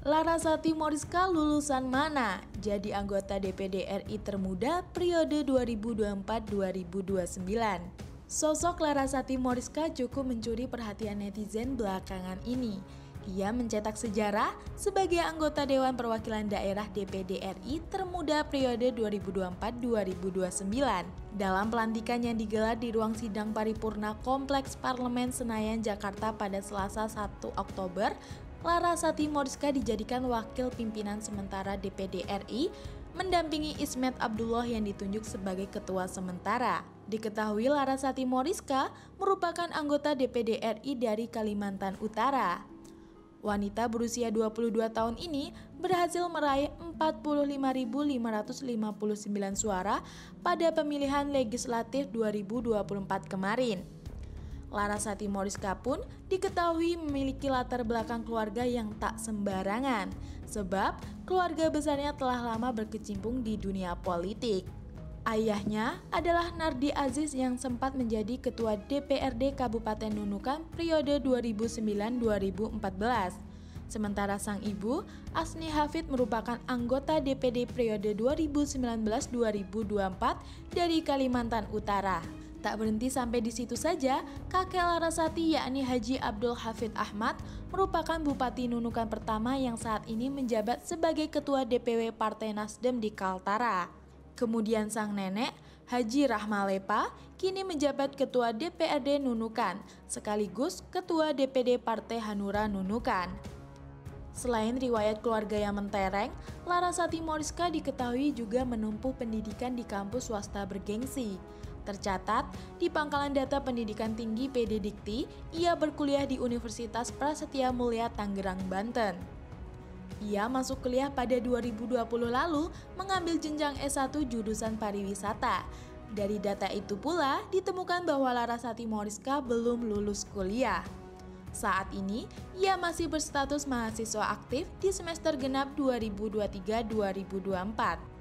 Larasati Moriska lulusan mana? Jadi anggota DPD RI termuda periode 2024-2029. Sosok Larasati Moriska cukup mencuri perhatian netizen belakangan ini. Ia mencetak sejarah sebagai anggota Dewan Perwakilan Daerah DPD RI termuda periode 2024-2029. Dalam pelantikan yang digelar di ruang sidang paripurna Kompleks Parlemen Senayan, Jakarta pada Selasa 1 Oktober, Larasati Moriska dijadikan wakil pimpinan sementara DPD RI mendampingi Ismet Abdullah yang ditunjuk sebagai ketua sementara. Diketahui Larasati Moriska merupakan anggota DPD RI dari Kalimantan Utara. Wanita berusia 22 tahun ini berhasil meraih 45.559 suara pada pemilihan legislatif 2024 kemarin. Larasati Moriska pun diketahui memiliki latar belakang keluarga yang tak sembarangan, sebab keluarga besarnya telah lama berkecimpung di dunia politik. Ayahnya adalah Nardi Aziz yang sempat menjadi ketua DPRD Kabupaten Nunukan periode 2009-2014. Sementara sang ibu, Asni Hafid, merupakan anggota DPD periode 2019-2024 dari Kalimantan Utara. Tak berhenti sampai di situ saja, kakek Larasati yakni Haji Abdul Hafid Ahmad merupakan Bupati Nunukan pertama yang saat ini menjabat sebagai Ketua DPW Partai Nasdem di Kaltara. Kemudian sang nenek, Haji Rahmalepa, kini menjabat Ketua DPRD Nunukan, sekaligus Ketua DPD Partai Hanura Nunukan. Selain riwayat keluarga yang mentereng, Larasati Moriska diketahui juga menempuh pendidikan di kampus swasta bergengsi. Tercatat, di Pangkalan Data Pendidikan Tinggi PD Dikti, ia berkuliah di Universitas Prasetia Mulia Tangerang, Banten. Ia masuk kuliah pada 2020 lalu mengambil jenjang S1 jurusan pariwisata. Dari data itu pula ditemukan bahwa Larasati Moriska belum lulus kuliah. Saat ini, ia masih berstatus mahasiswa aktif di semester genap 2023-2024.